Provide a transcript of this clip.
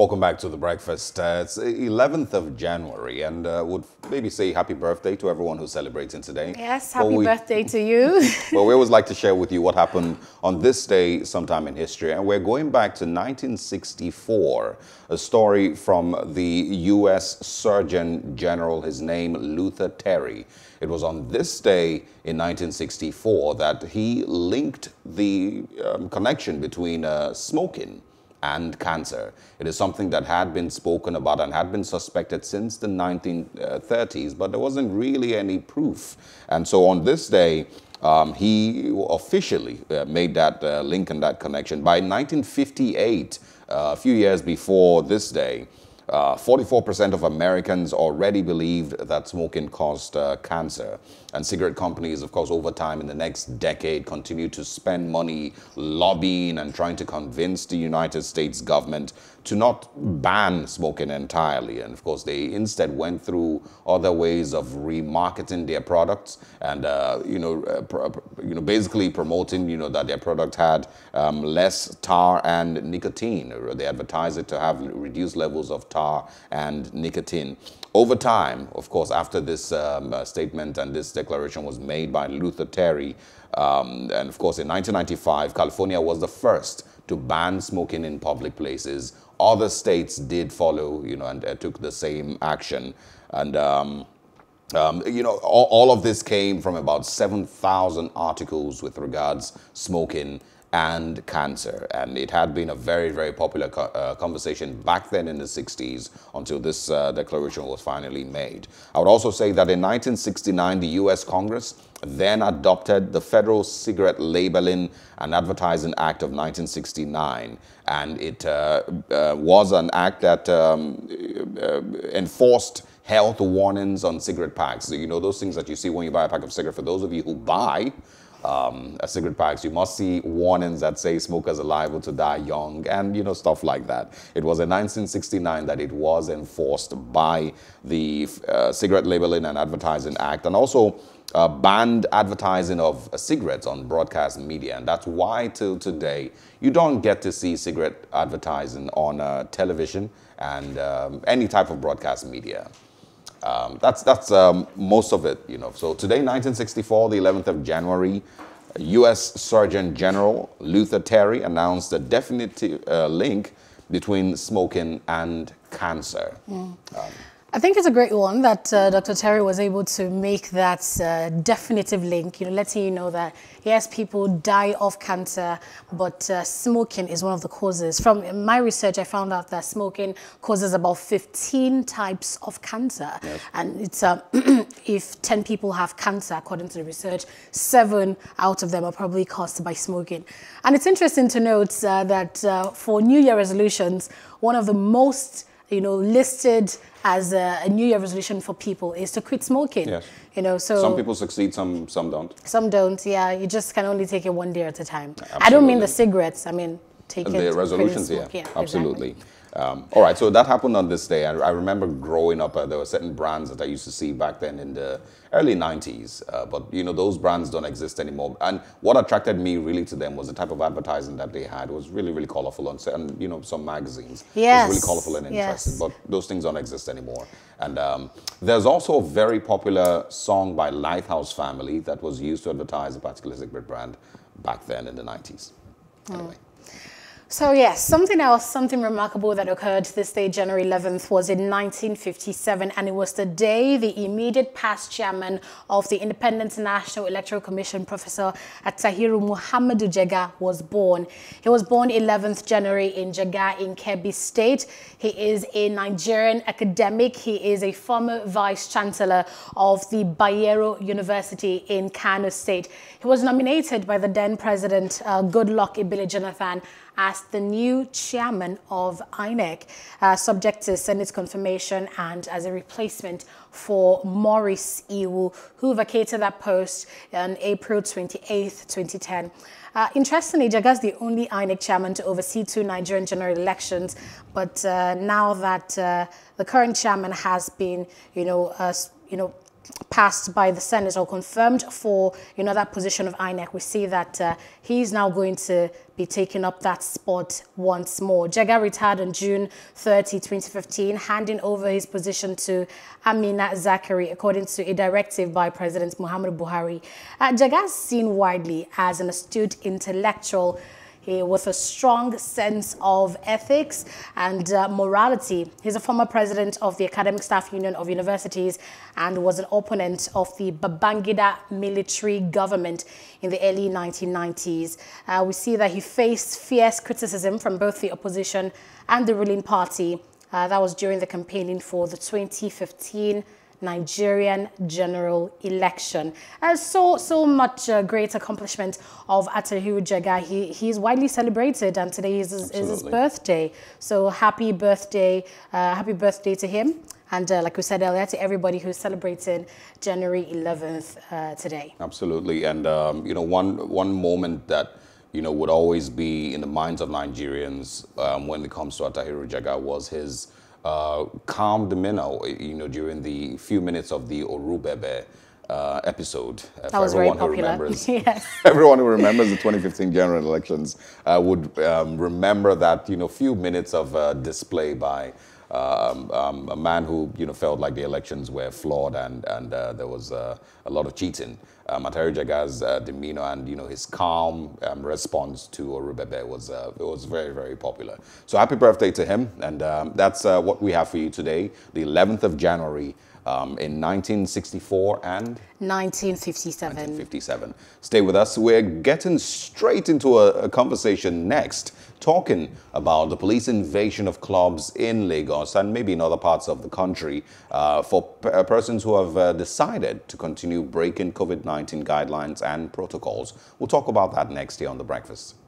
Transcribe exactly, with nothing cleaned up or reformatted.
Welcome back to The Breakfast. Uh, it's eleventh of January, and uh, would maybe say happy birthday to everyone who's celebrating today. Yes, happy we, birthday to you. Well, we always like to share with you what happened on this day sometime in history, and we're going back to nineteen sixty-four, a story from the U S Surgeon General, his name Luther Terry. It was on this day in nineteen sixty-four that he linked the um, connection between uh, smoking and cancer. It is something that had been spoken about and had been suspected since the nineteen thirties, but there wasn't really any proof. And so on this day, um, he officially uh, made that uh, link and that connection. By nineteen fifty-eight, uh, a few years before this day, forty-four percent uh, of Americans already believed that smoking caused uh, cancer. And cigarette companies, of course, over time in the next decade, continued to spend money lobbying and trying to convince the United States government to not ban smoking entirely. And of course, they instead went through other ways of remarketing their products and, uh, you know, uh, pr you know, basically promoting, you know, that their product had um, less tar and nicotine. They advertised it to have reduced levels of tar and nicotine. Over time, of course, after this um, uh, statement and this declaration was made by Luther Terry, um, and of course in nineteen ninety-five, California was the first to ban smoking in public places. Other states did follow, you know, and uh, took the same action. And um, Um, you know, all, all of this came from about seven thousand articles with regards smoking and cancer. And it had been a very, very popular co uh, conversation back then in the sixties until this uh, declaration was finally made. I would also say that in nineteen sixty-nine, the U S Congress then adopted the Federal Cigarette Labeling and Advertising Act of nineteen sixty-nine. And it uh, uh, was an act that um, uh, enforced health warnings on cigarette packs. So, you know, those things that you see when you buy a pack of cigarettes. For those of you who buy um, a cigarette packs, you must see warnings that say smokers are liable to die young and, you know, stuff like that. It was in nineteen sixty-nine that it was enforced by the uh, Cigarette Labeling and Advertising Act, and also Uh, banned advertising of uh, cigarettes on broadcast media. And that's why till today you don't get to see cigarette advertising on uh, television and um, any type of broadcast media. Um, that's that's um, most of it, you know. So today, nineteen sixty-four, the eleventh of January, U S Surgeon General Luther Terry announced a definitive uh, link between smoking and cancer. Mm. Um, I think it's a great one that uh, Doctor Terry was able to make that uh, definitive link, you know, letting you know that, yes, people die of cancer, but uh, smoking is one of the causes. From my research, I found out that smoking causes about fifteen types of cancer. Yep. And it's uh, if ten people have cancer, according to the research, seven out of them are probably caused by smoking. And it's interesting to note uh, that uh, for New Year resolutions, one of the most you know, listed as a, a New Year resolution for people is to quit smoking. Yes. You know, so some people succeed, some some don't. Some don't, yeah. You just can only take it one day at a time. Absolutely. I don't mean the cigarettes. I mean taking the resolutions. Yeah, yeah, absolutely. Exactly. Um, all right, so that happened on this day. I, I remember growing up, uh, there were certain brands that I used to see back then in the early nineties. Uh, but, you know, those brands don't exist anymore. And what attracted me really to them was the type of advertising that they had. It was really, really colorful on certain, you know, some magazines. Yes. It was really colorful and interesting. Yes. But those things don't exist anymore. And um, there's also a very popular song by Lighthouse Family that was used to advertise a particular cigarette brand back then in the nineties. Anyway. Mm. So yes, something else, something remarkable that occurred this day, January eleventh, was in nineteen fifty-seven, and it was the day the immediate past chairman of the Independent National Electoral Commission, Professor Attahiru Muhammadu Jega, was born. He was born eleventh January in Jega in Kebbi State. He is a Nigerian academic. He is a former vice chancellor of the Bayero University in Kano State. He was nominated by the then president, uh, Goodluck Ebele Jonathan, as the new chairman of I N E C, uh, subject to Senate confirmation and as a replacement for Maurice Iwu, who vacated that post on April twenty-eighth, twenty ten. Uh, interestingly, Jega is the only I N E C chairman to oversee two Nigerian general elections, but uh, now that uh, the current chairman has been, you know, uh, you know, passed by the Senate or confirmed for, you know, that position of I N E C, we see that uh, he's now going to be taking up that spot once more. Jega retired on June thirtieth, twenty fifteen, handing over his position to Amina Zakari, according to a directive by President Muhammad Buhari. Uh, Jega is seen widely as an astute intellectual He, with a strong sense of ethics and uh, morality. He's a former president of the Academic Staff Union of Universities and was an opponent of the Babangida military government in the early nineteen nineties. Uh, we see that he faced fierce criticism from both the opposition and the ruling party. Uh, that was during the campaigning for the twenty fifteen Nigerian general election. Uh, so, so much uh, great accomplishment of Attahiru Jega. He, he's widely celebrated, and today is, is his birthday. So happy birthday, uh, happy birthday to him. And uh, like we said earlier, to everybody who's celebrating January eleventh uh, today. Absolutely. And, um, you know, one, one moment that, you know, would always be in the minds of Nigerians um, when it comes to Attahiru Jega was his Uh, calm demeanor, you know, during the few minutes of the Orubebe uh, episode. Uh, that was everyone very popular. Who remembers, yes. Everyone who remembers the twenty fifteen general elections uh, would um, remember that, you know, few minutes of uh, display by um, um, a man who, you know, felt like the elections were flawed and, and uh, there was uh, a lot of cheating. Um, Attahiru Jega's uh, demeanor and, you know, his calm um, response to Orubebe was uh, it was very, very popular. So happy birthday to him. And um, that's uh, what we have for you today, the eleventh of January um, in nineteen sixty-four and... nineteen fifty-seven. nineteen fifty-seven. Stay with us. We're getting straight into a, a conversation next, talking about the police invasion of clubs in Lagos and maybe in other parts of the country uh, for per persons who have uh, decided to continue breaking COVID nineteen guidelines and protocols. We'll talk about that next year on The Breakfast.